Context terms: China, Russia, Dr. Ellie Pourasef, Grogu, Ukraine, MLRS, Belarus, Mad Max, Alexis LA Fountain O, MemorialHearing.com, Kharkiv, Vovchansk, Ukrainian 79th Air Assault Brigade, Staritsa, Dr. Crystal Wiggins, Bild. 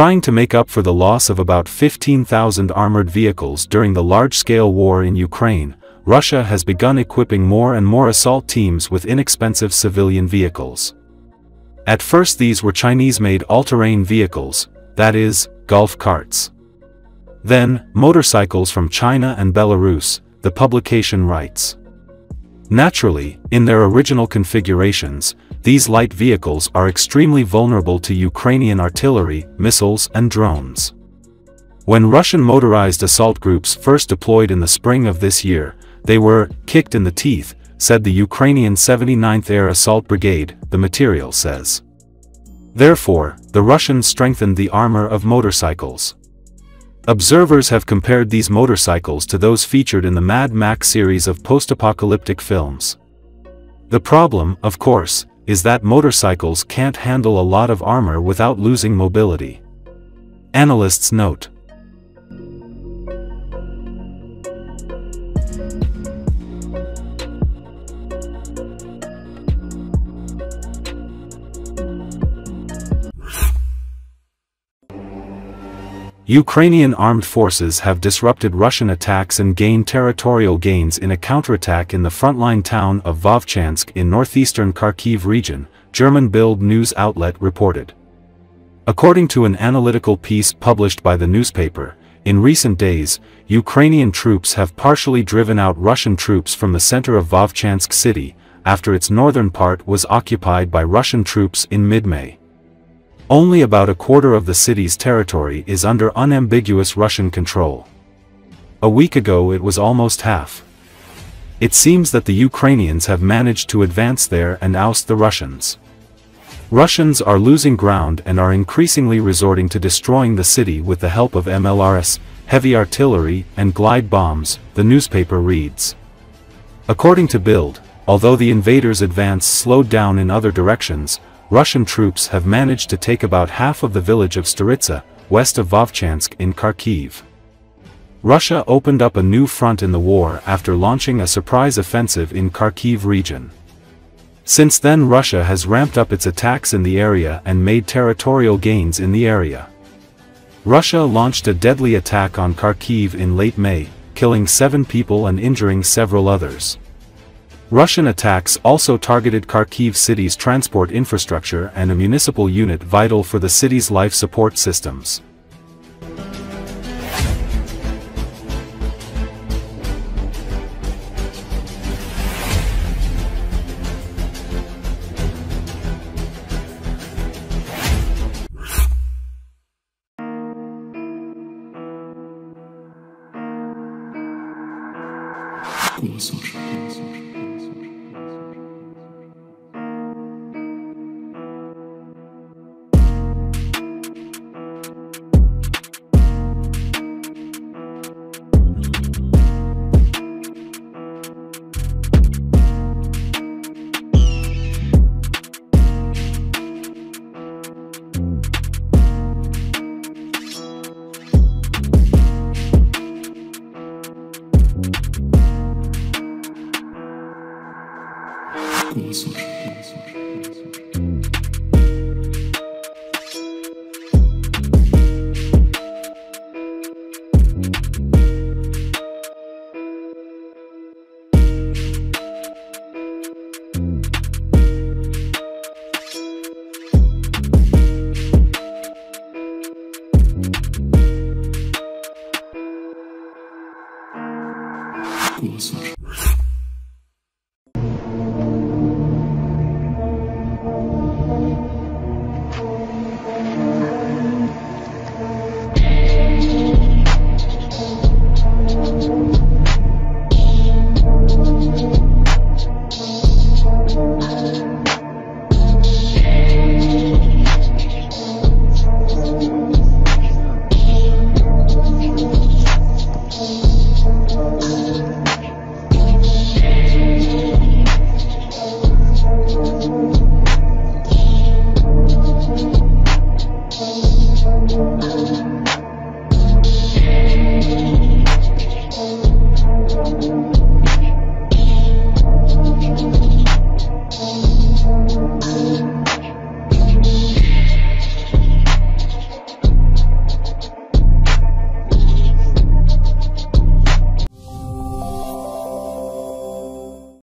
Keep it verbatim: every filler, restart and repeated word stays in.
trying to make up for the loss of about fifteen thousand armored vehicles during the large-scale war in Ukraine, Russia has begun equipping more and more assault teams with inexpensive civilian vehicles. At first these were Chinese-made all-terrain vehicles, that is, golf carts. Then, motorcycles from China and Belarus, the publication writes. Naturally, in their original configurations, these light vehicles are extremely vulnerable to Ukrainian artillery, missiles and drones. When Russian motorized assault groups first deployed in the spring of this year, they were kicked in the teeth, said the Ukrainian seventy-ninth Air Assault Brigade, the material says. Therefore, the Russians strengthened the armor of motorcycles. Observers have compared these motorcycles to those featured in the Mad Max series of post-apocalyptic films. The problem, of course, is that motorcycles can't handle a lot of armor without losing mobility. Analysts note. Ukrainian armed forces have disrupted Russian attacks and gained territorial gains in a counterattack in the frontline town of Vovchansk in northeastern Kharkiv region, German Bild news outlet reported. According to an analytical piece published by the newspaper, in recent days, Ukrainian troops have partially driven out Russian troops from the center of Vovchansk city, after its northern part was occupied by Russian troops in mid-May. Only about a quarter of the city's territory is under unambiguous Russian control. A week ago it was almost half. It seems that the Ukrainians have managed to advance there and oust the Russians. Russians are losing ground and are increasingly resorting to destroying the city with the help of M L R S, heavy artillery and glide bombs, the newspaper reads. According to Bild, although the invaders' advance slowed down in other directions, Russian troops have managed to take about half of the village of Staritsa, west of Vovchansk in Kharkiv. Russia opened up a new front in the war after launching a surprise offensive in Kharkiv region. Since then Russia has ramped up its attacks in the area and made territorial gains in the area. Russia launched a deadly attack on Kharkiv in late May, killing seven people and injuring several others. Russian attacks also targeted Kharkiv city's transport infrastructure and a municipal unit vital for the city's life support systems.